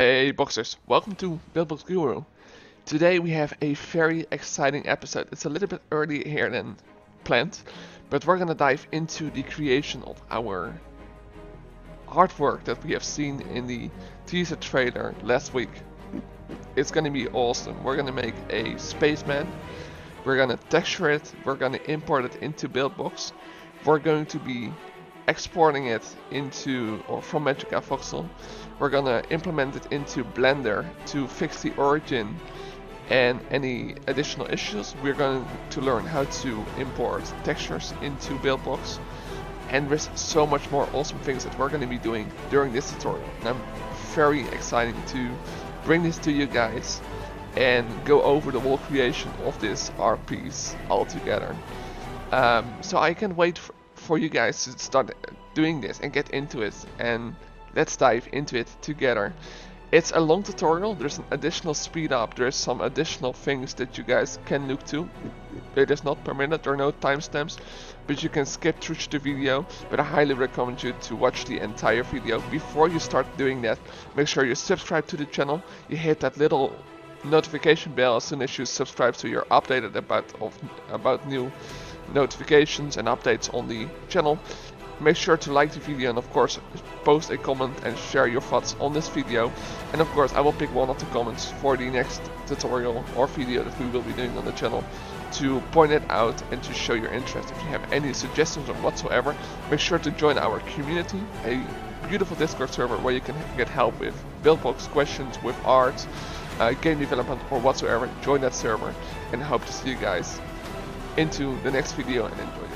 Hey boxers, welcome to Buildbox Guru. Today we have a very exciting episode. It's a little bit earlier here than planned, but we're gonna dive into the creation of our artwork that we have seen in the teaser trailer last week. It's gonna be awesome. We're gonna make a spaceman, we're gonna texture it, we're gonna import it into Buildbox, we're going to be exporting it into or from MagicaVoxel. We're gonna implement it into Blender to fix the origin and any additional issues. We're going to learn how to import textures into Buildbox, and there's so much more awesome things that we're going to be doing during this tutorial. And I'm very excited to bring this to you guys and go over the whole creation of this art piece all together. So I can't wait for you guys to start doing this and get into it, and let's dive into it together. It's a long tutorial, there's an additional speed up, there's some additional things that you guys can look to. It is not permitted, there are no timestamps, but you can skip through the video, but I highly recommend you to watch the entire video. Before you start doing that, make sure you subscribe to the channel, you hit that little notification bell as soon as you subscribe so you're updated about new notifications and updates on the channel. Make sure to like the video and of course post a comment and share your thoughts on this video, and of course I will pick one of the comments for the next tutorial or video that we will be doing on the channel to point it out and to show your interest. If you have any suggestions or whatsoever, make sure to join our community, a beautiful Discord server where you can get help with Buildbox questions, with art, game development or whatsoever. Join that server and hope to see you guys into the next video and enjoy it.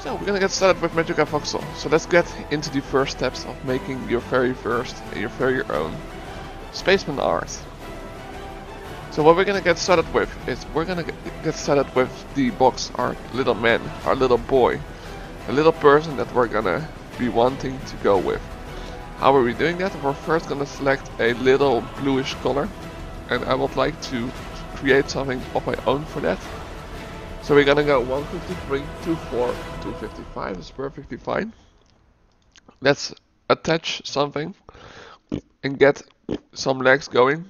So we're gonna get started with MagicaVoxel. So let's get into the first steps of making your very first, your very own spaceman art. So what we're gonna get started with is we're gonna get started with the box, our little man, our little boy, a little person that we're gonna be wanting to go with. How are we doing that? We're first gonna select a little bluish color, and I would like to create something of my own for that. So we're gonna go 153, 24, 255, that's perfectly fine. Let's attach something and get some legs going.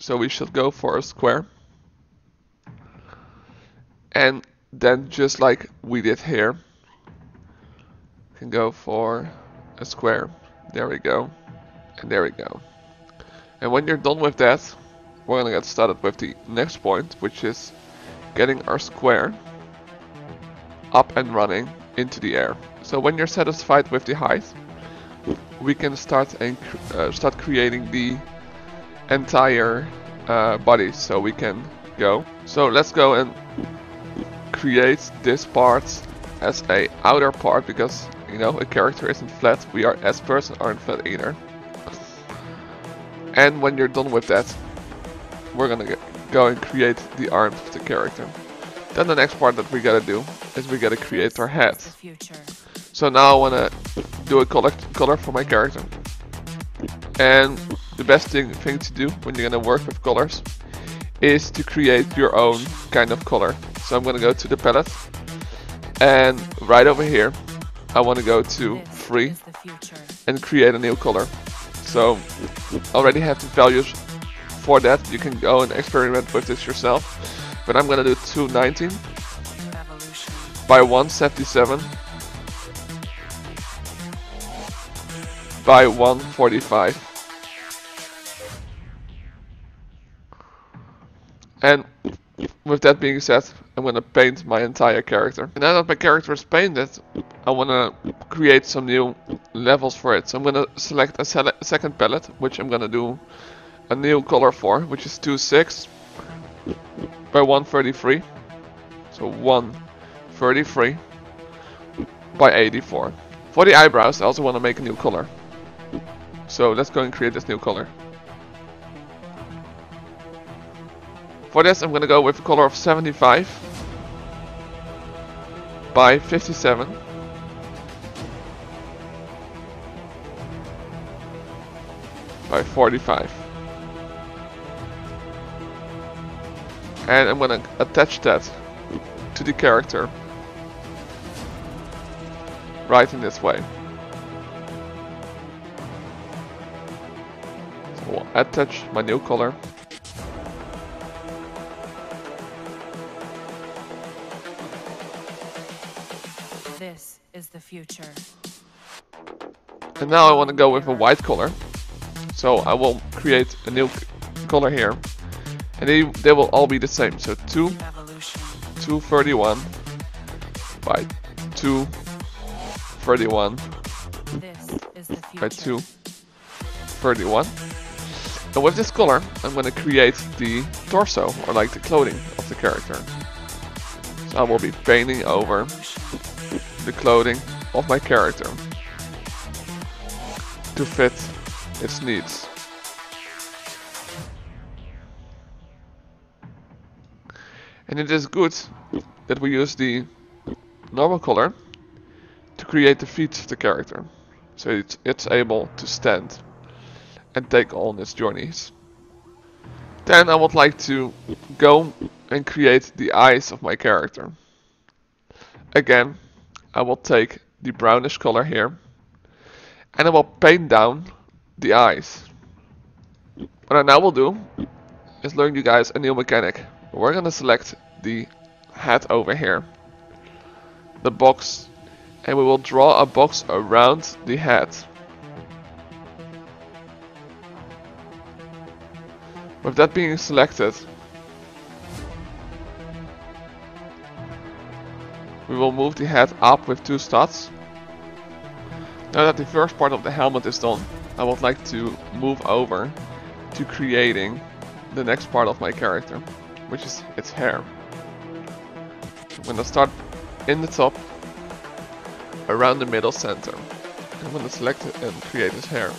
So we should go for a square. And then just like we did here, we can go for a square. There we go, and there we go. And when you're done with that, we're gonna get started with the next point, which is getting our square up and running into the air. So when you're satisfied with the height, we can start creating the entire body. So we can go. So let's go and create this part as a outer part, because you know a character isn't flat. We are as person aren't flat either. And when you're done with that, we're gonna go and create the arms of the character. Then the next part that we gotta do is we gotta create our head. So now I wanna do a color for my character. And the best thing to do when you're gonna work with colors is to create your own kind of color. So I'm gonna go to the palette, and right over here I wanna go to free and create a new color. So already have the values for that. You can go and experiment with this yourself, but I'm gonna do 219 by 177 by 145. And with that being said, I'm gonna paint my entire character. And now that my character is painted, I wanna create some new levels for it. So I'm gonna select a second palette, which I'm gonna do a new color for, which is 26 by 133, so 133 by 84. For the eyebrows I also want to make a new color, so let's go and create this new color. For this I'm gonna go with a color of 75 by 57 by 45. And I'm gonna attach that to the character right in this way. So Add touch, my new color. This is the future. And now I want to go with a white color. So I will create a new color here. And they will all be the same. So 231 by 231 by 231. And with this color, I'm going to create the torso, or like the clothing of the character. So I will be painting over the clothing of my character to fit its needs. And it is good that we use the normal color to create the feet of the character, so it's able to stand and take on its journeys. Then I would like to go and create the eyes of my character. Again, I will take the brownish color here and I will paint down the eyes. What I now will do is learn you guys a new mechanic. We're gonna select the hat over here, the box, and we will draw a box around the hat. With that being selected, we will move the hat up with two studs. Now that the first part of the helmet is done, I would like to move over to creating the next part of my character, which is its hair. I'm going to start in the top, around the middle center. I'm going to select it and create its hair.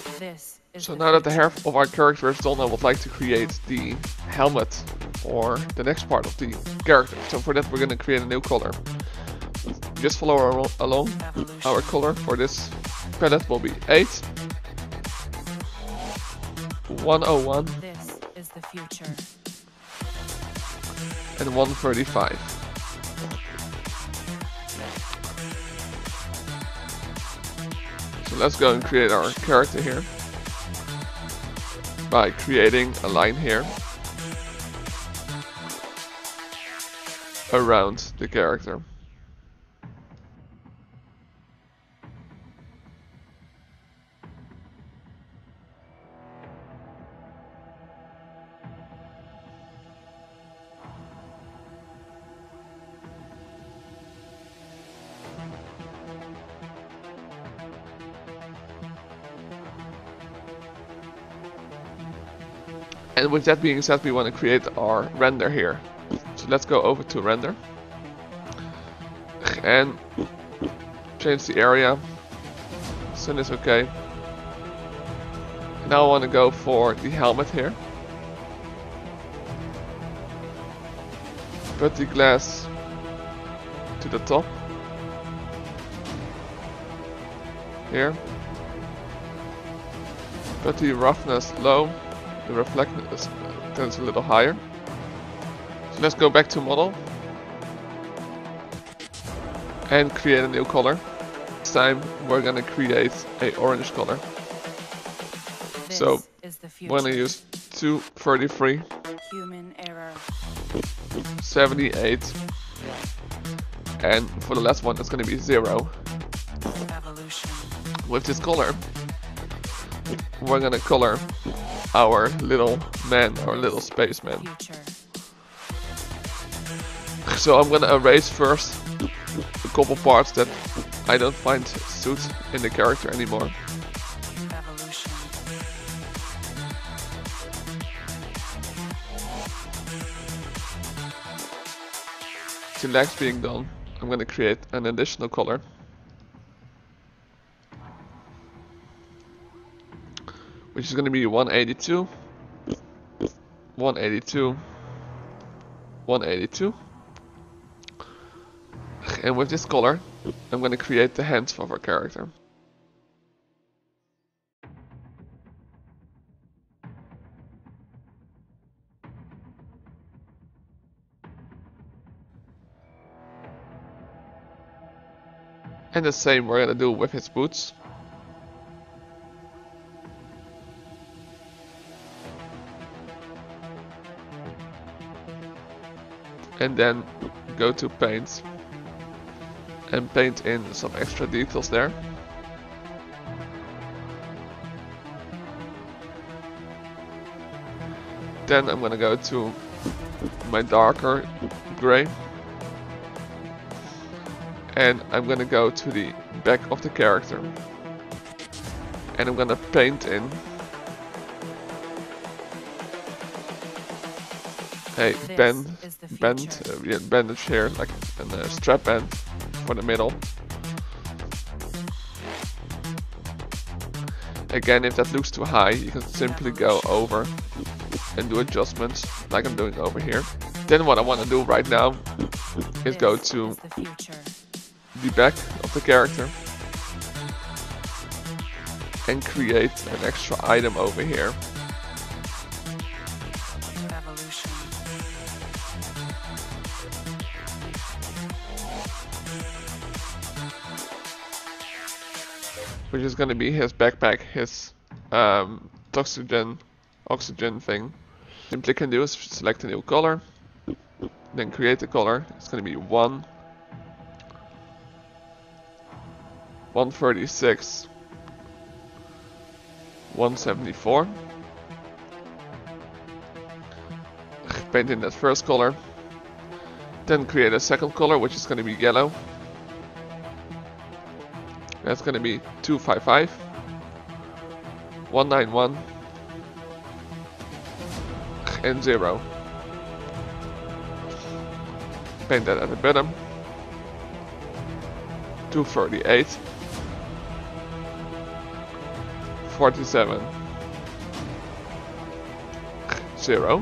So now that the hair of our character is done, I would like to create the helmet, or the next part of the character. So for that we're going to create a new color. Just follow along. Our color for this palette will be 8. 101. This is the future. And 135. So let's go and create our character here by creating a line here around the character. And with that being said, we want to create our render here. So let's go over to render and change the area. Sun is okay. Now I want to go for the helmet here. Put the glass to the top here. Put the roughness low. The reflectance tends a little higher. So let's go back to model and create a new color. This time we're gonna create a orange color. So we're gonna use 233, human error, 78, and for the last one it's gonna be 0. With this color, we're gonna color our little man, or little spaceman. So I'm gonna erase first a couple parts that I don't find suit in the character anymore. The legs being done, I'm gonna create an additional color. Which is going to be 182, 182, 182. And with this color, I'm going to create the hands of our character. And the same we're going to do with his boots. and then go to paint and paint in some extra details there. Then I'm gonna go to my darker gray and I'm gonna go to the back of the character and I'm gonna paint in a bandage here, like a strap band for the middle. Again, if that looks too high, you can simply go over and do adjustments like I'm doing over here. Then what I want to do right now is go to the back of the character and create an extra item over here. Which is going to be his backpack, his oxygen thing. Simply can do is select a new color, then create the color. It's going to be 136, 174. Paint in that first color, then create a second color, which is going to be yellow. That's going to be 255, 191. And 0. Paint that at the bottom. 238, 47, 0.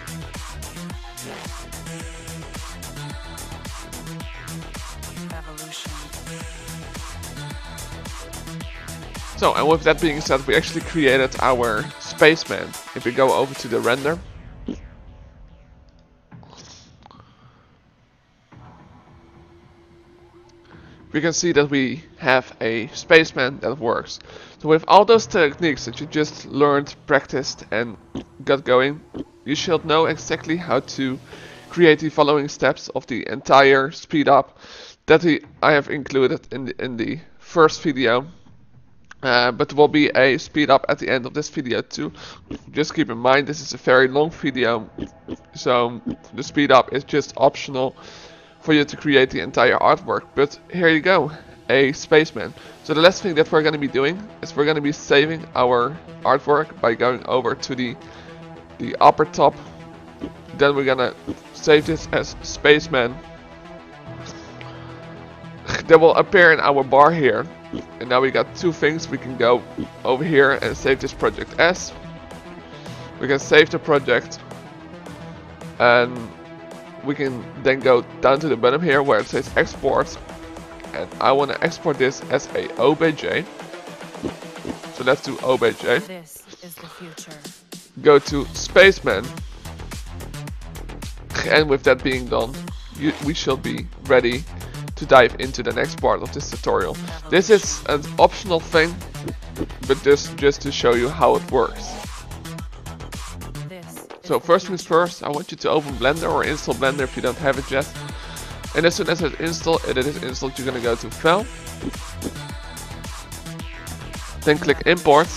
So, and with that being said, we actually created our spaceman. If we go over to the render, we can see that we have a spaceman that works. So with all those techniques that you just learned, practiced and got going, you should know exactly how to create the following steps of the entire speed up that I have included in the first video. But there will be a speed up at the end of this video too. Just keep in mind, this is a very long video, so the speed up is just optional for you to create the entire artwork. But here you go, a spaceman. So the last thing that we're going to be doing is we're going to be saving our artwork by going over to the upper top. Then we're going to save this as spaceman. That will appear in our bar here. And now we got two things. We can go over here and save this project as. We can save the project. And we can then go down to the bottom here where it says export. And I want to export this as a OBJ. So let's do OBJ. This is the future. Go to Spaceman. And with that being done, we shall be ready to dive into the next part of this tutorial. This is an optional thing, but just to show you how it works. So first things first, I want you to open Blender or install Blender if you don't have it yet. And as soon as it is installed, you're gonna go to File, then click Import,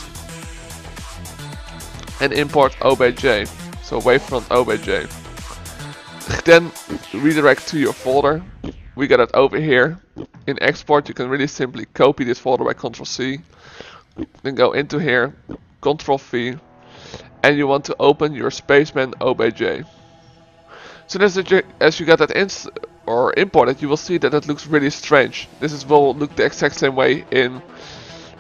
and import OBJ, so Wavefront OBJ. Then redirect to your folder. We got it over here. In export, you can really simply copy this folder by Ctrl+C. Then go into here, Ctrl+V, and you want to open your Spaceman OBJ. So as you got that or import it, you will see that it looks really strange. This is will look the exact same way in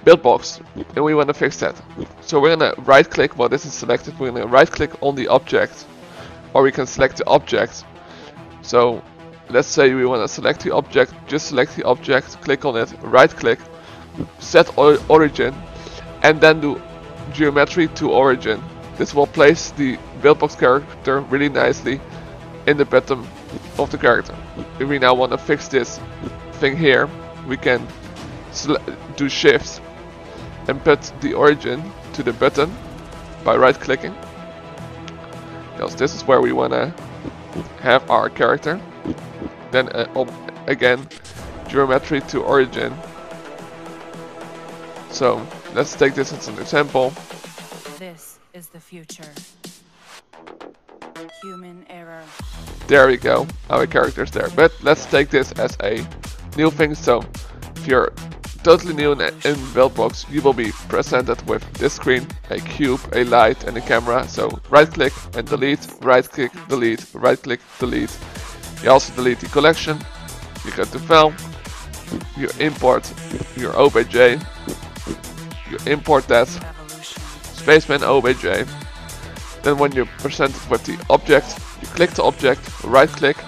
Buildbox, and we want to fix that. So we're gonna right click while this is selected, we're gonna right click on the object, or we can select the object. So let's say we want to select the object, just select the object, click on it, right click, set origin, and then do geometry to origin. This will place the Buildbox character really nicely in the bottom of the character. If we now want to fix this thing here, we can do shift and put the origin to the button by right clicking, because this is where we want to have our character. Then again, geometry to origin. So let's take this as an example. This is the future. Human error. There we go, our character's there. But let's take this as a new thing. So if you're totally new in Buildbox, you will be presented with this screen, a cube, a light, and a camera. So right click and delete, right click, delete, right click, delete. You also delete the collection, you go to file, you import your obj, you import that, spaceman obj. Then when you're presented with the object, you click the object, right click,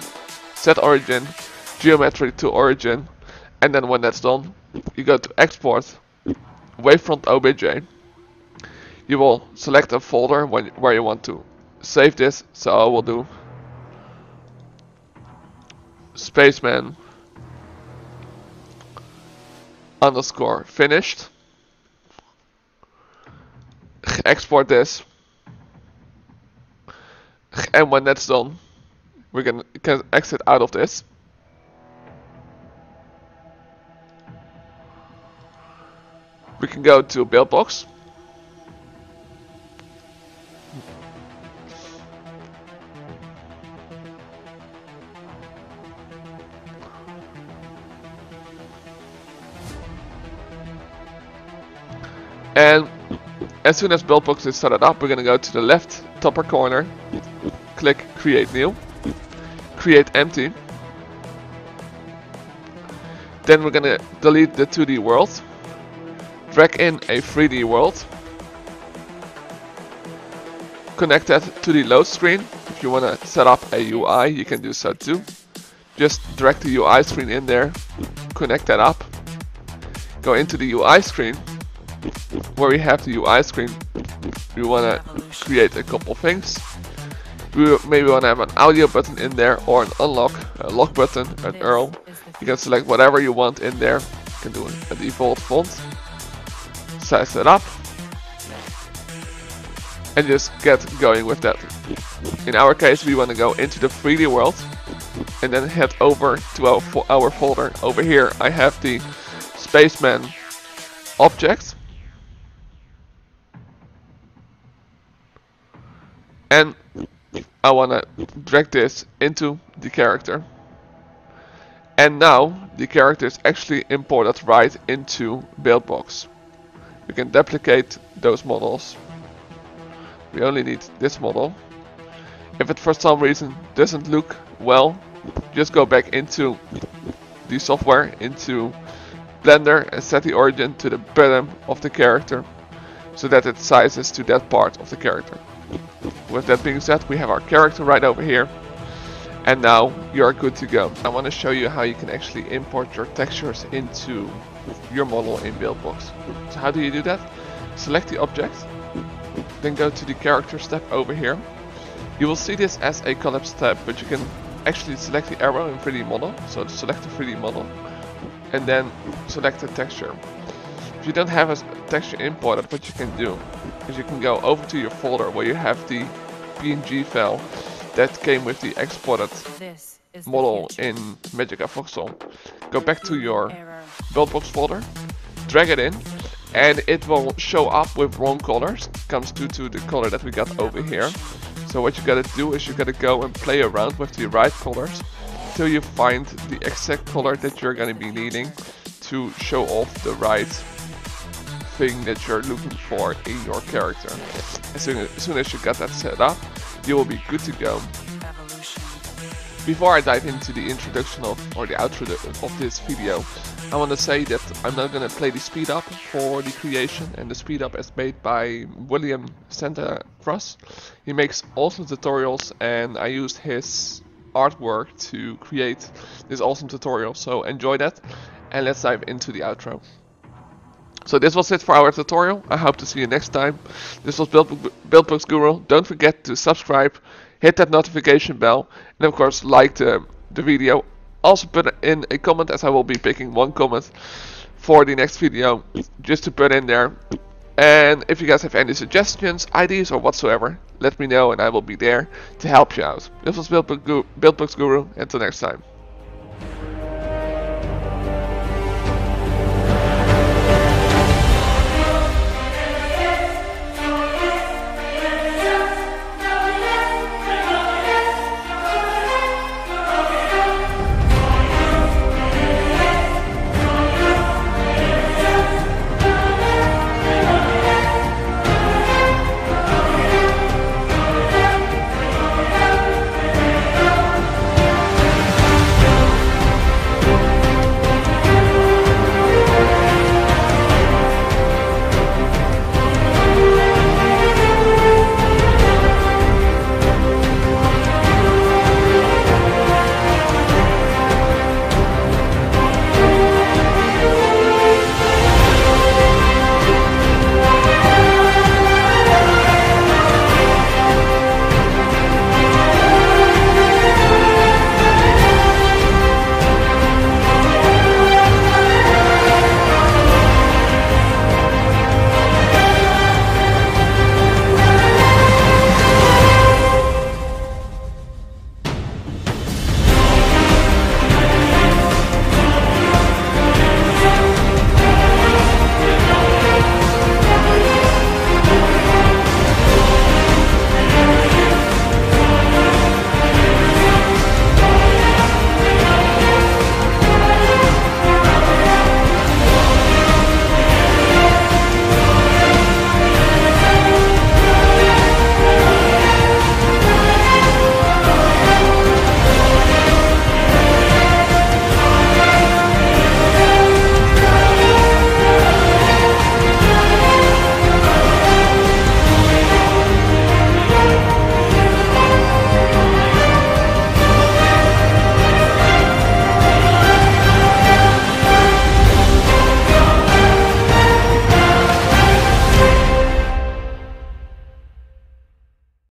set origin, geometry to origin, and then when that's done, you go to export, wavefront obj. You will select a folder where you want to save this. So I will do spaceman underscore finished. Export this, and when that's done, we can exit out of this. We can go to Buildbox, and as soon as Buildbox is started up, we're gonna go to the left upper corner, click Create New, Create Empty. Then we're gonna delete the 2D world. Drag in a 3D world, connect that to the load screen. If you want to set up a UI, you can do so too. Just drag the UI screen in there, connect that up, go into the UI screen. Where we have the UI screen, we want to create a couple things. We maybe want to have an audio button in there, or an unlock, a lock button, an URL. You can select whatever you want in there. You can do a default font. Size it up and just get going with that. In our case, we want to go into the 3D world and then head over to our folder. Over here I have the spaceman object, and I want to drag this into the character, and now the character is actually imported right into Buildbox. We can duplicate those models. We only need this model. If it for some reason doesn't look well, just go back into the software, into Blender, and set the origin to the bottom of the character so that it sizes to that part of the character. With that being said, we have our character right over here, and now you're good to go. I want to show you how you can actually import your textures into your model in Buildbox. So how do you do that? Select the object, then go to the character step over here. You will see this as a collapse tab, but you can actually select the arrow in 3D model. So select the 3D model and then select the texture. If you don't have a texture imported, what you can do is you can go over to your folder where you have the PNG file that came with the exported model in MagicaVoxel. Go back to your Buildbox folder, drag it in, and it will show up with wrong colors. It comes due to the color that we got over here. So what you gotta do is you gotta go and play around with the right colors till you find the exact color that you're gonna be needing to show off the right thing that you're looking for in your character. As soon as you got that set up, you will be good to go. Before I dive into the introduction of, or the outro of this video, I want to say that I'm now going to play the speed up for the creation, and the speed up is made by William Santa Cruz. He makes awesome tutorials and I used his artwork to create this awesome tutorial, so enjoy that and let's dive into the outro. So this was it for our tutorial. I hope to see you next time. This was Buildbox Guru. Don't forget to subscribe, hit that notification bell, and of course like the video. Also put in a comment, as I will be picking one comment for the next video just to put in there. And if you guys have any suggestions, ideas or whatsoever, let me know and I will be there to help you out. This was Buildbox Guru. Until next time.